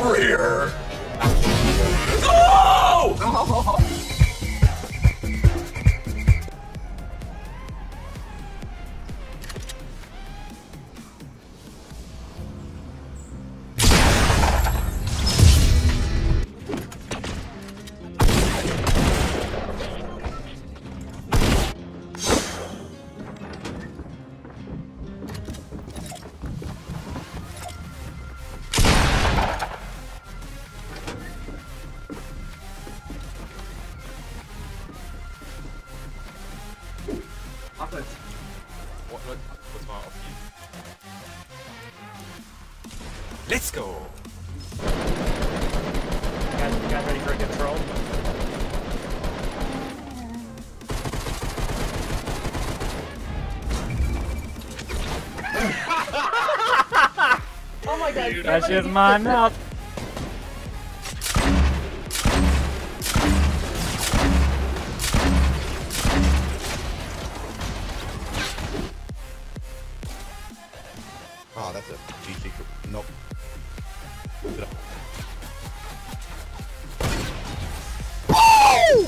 over here! No! Let's go! You guys ready for a good troll? Oh my god! That's just my mouth! Oh, that's a GG. Nope. Oh!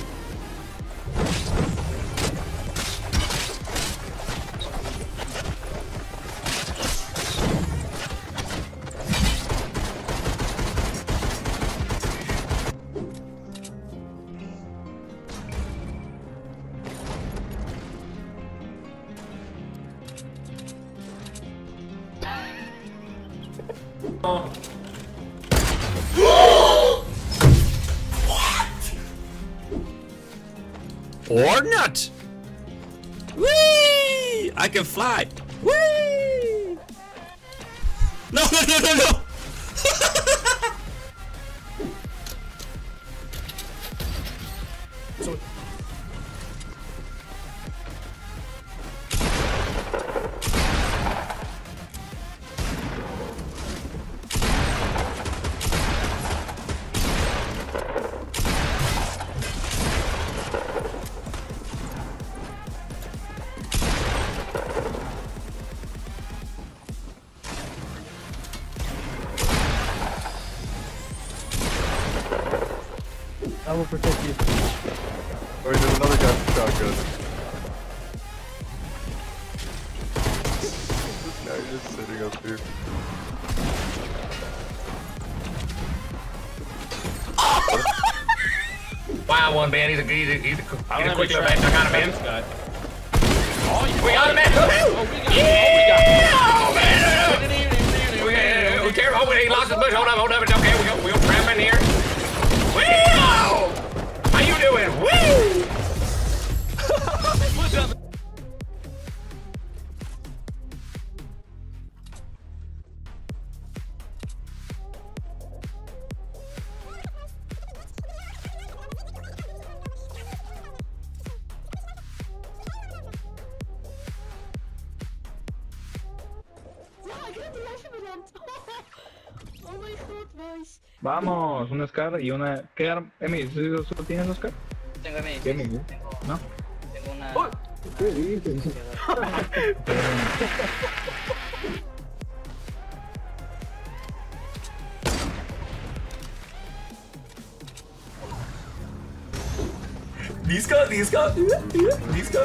Oh. What? Or not? Whee! I can fly. Whee! No! So I will protect you. Oh, wait, there's another guy with shotgun. This guy is sitting up here. Wow, one man, he's a quick shot. I got a man. We got a man. Oh, we got him. We care. Oh, he lost his bush. Hold up. It's okay. We'll grab him in here. Wow! How you doing? Woo! Oh my God, boys. Vamos, una Scar y una... ¿Qué arma? Emi, ¿tú solo tienes dos Scar? Tengo Emi. ¿Qué Emi? ¿No? Tengo una... ¡Oh! ¿Qué dices?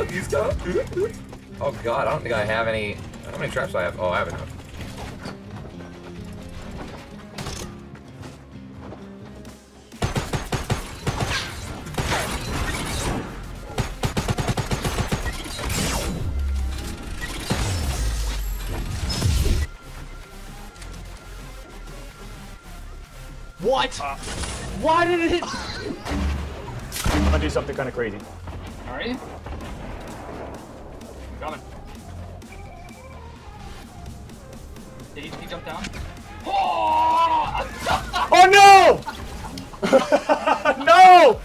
Disco! Oh god, I don't think I have any... How many traps do I have? Oh, I have enough. What? Why did it? I'm gonna do something kind of crazy. Are you? Got him. Did he jump down? Oh! Oh no! No!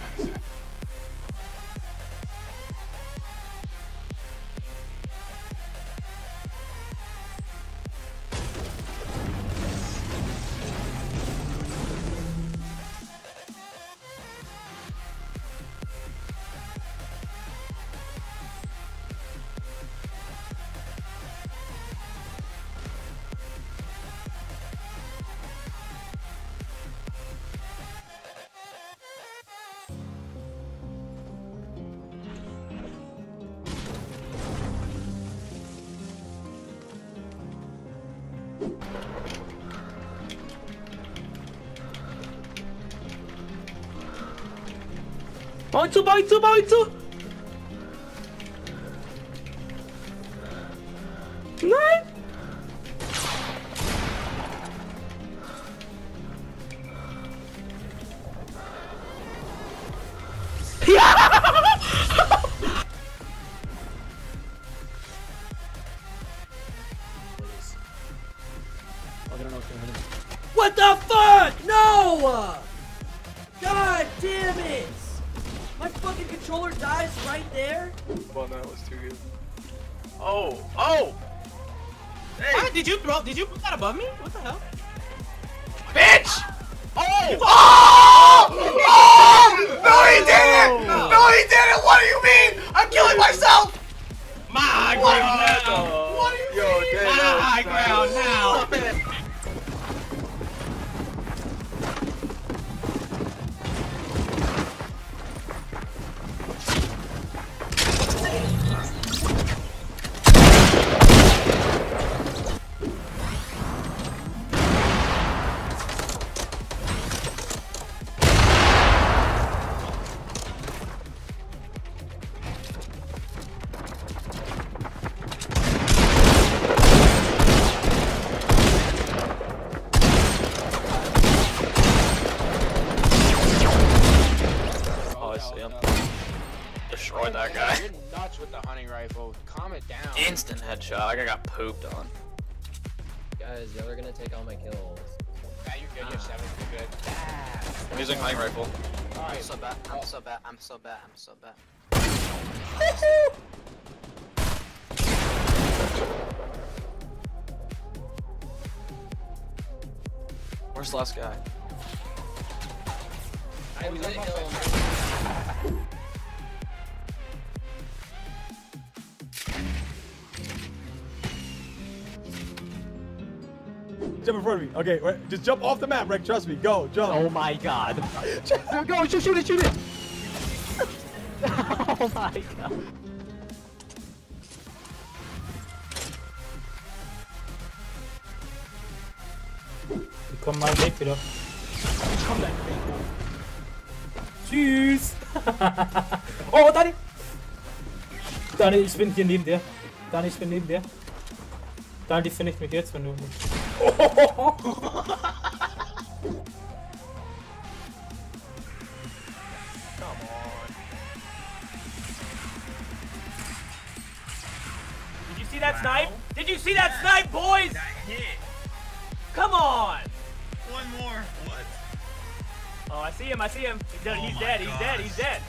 Bawang itu. Nein! What the fuck? No! God damn it! My fucking controller dies right there? Well, that was too good. Oh! Oh! Hey! What? Did you put that above me? What the hell? Bitch! Oh! Oh! Oh! No, he didn't! No, he didn't! What do you mean? I'm killing myself! My ground now! What do you mean? My ground now! Destroy that guy. You're nuts with the hunting rifle. Calm it down. Instant headshot. Like I got pooped on. Guys, y'all are gonna take all my kills. Yeah, you're good. You're seven. You're good. I'm using hunting rifle. All right. I'm so bad. Where's the last guy? I'm gonna kill him. Jump in front of me. Okay, wait, just jump off the map, Rick. Trust me. Go, jump. Oh my god. Go, shoot it. Oh my god. Komm mal weg wieder. Ich komm gleich weg. Tschüss. Oh, Dani. Dani, ich bin hier neben dir. Dani, finde ich mich jetzt, wenn du... Come on. Did you see that snipe? Did you see that snipe, boys? That hit. Come on. One more. What? Oh, I see him. He's dead.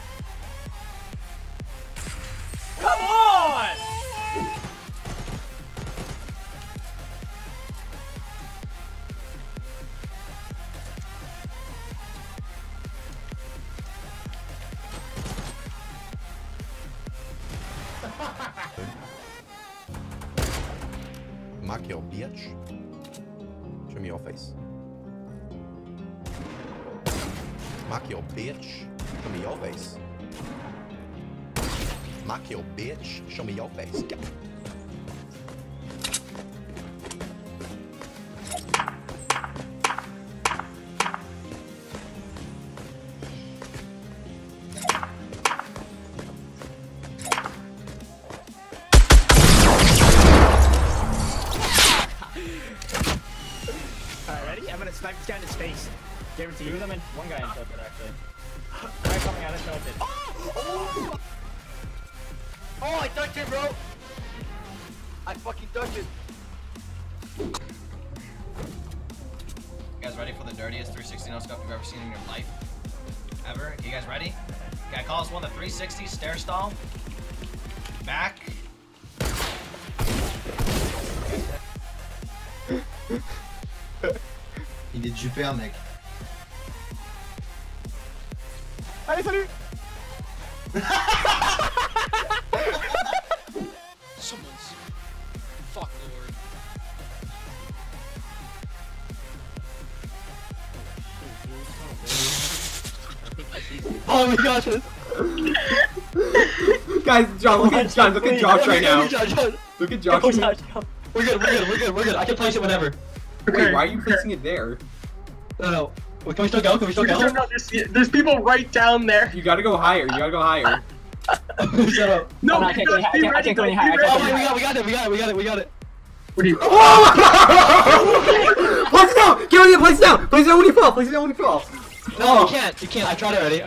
Come on. Mock your bitch. Show me your face. Mock your bitch. Show me your face. Mock your bitch. Show me your face. Snipe this guy in his face. Guarantee you. One guy intercepted actually. The guy coming out intercepted. Oh, I ducked it, bro. I fucking ducked it. You guys ready for the dirtiest 360 no scope you've ever seen in your life? Ever? You guys ready? Okay, I call this one the 360 stair stall. Back. Il est du père, mec. Allez, salut. Someone's fuck lord. Oh my gosh. Guys, John, look at Josh right now. Look at Josh. We're good. I can place it whenever. Wait, why are you placing it there? No. Can we still go? Can we still go? No, there's people right down there. You gotta go higher. You gotta go higher. Shut up. No, I can't go any higher. Oh, we got it. We got it. We got it. We got it. What are you? Oh! Place it down! Get on it! Place it down! Place it down when you fall! Place it down when you fall! No, you can't. You can't. I tried already.